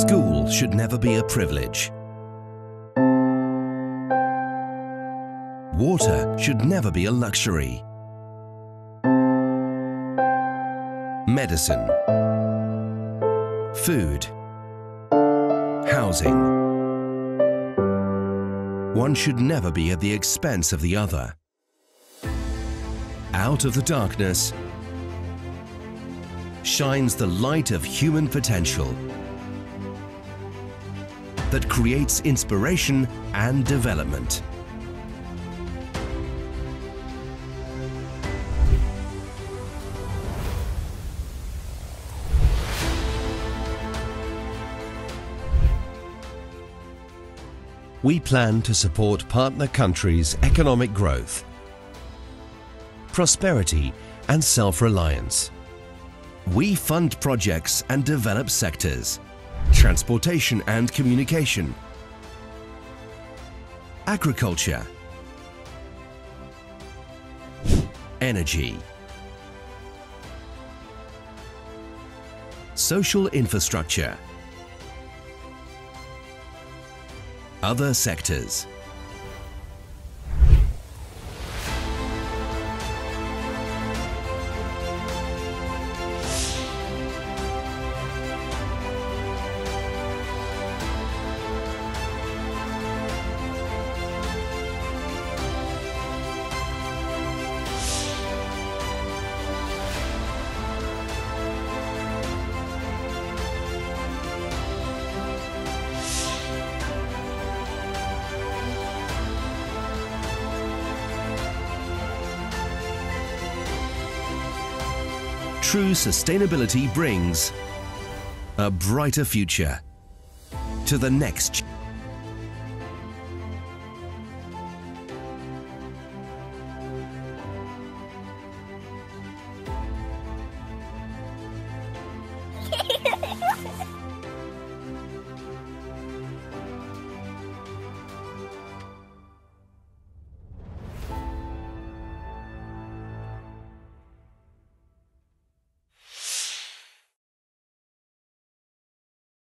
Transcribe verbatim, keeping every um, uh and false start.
School should never be a privilege. Water should never be a luxury. Medicine, food, housing. One should never be at the expense of the other. Out of the darkness shines the light of human potential that creates inspiration and development. We plan to support partner countries' economic growth, prosperity and self-reliance. We fund projects and develop sectors: transportation and communication, agriculture, energy, social infrastructure, other sectors. True sustainability brings a brighter future to the next generation.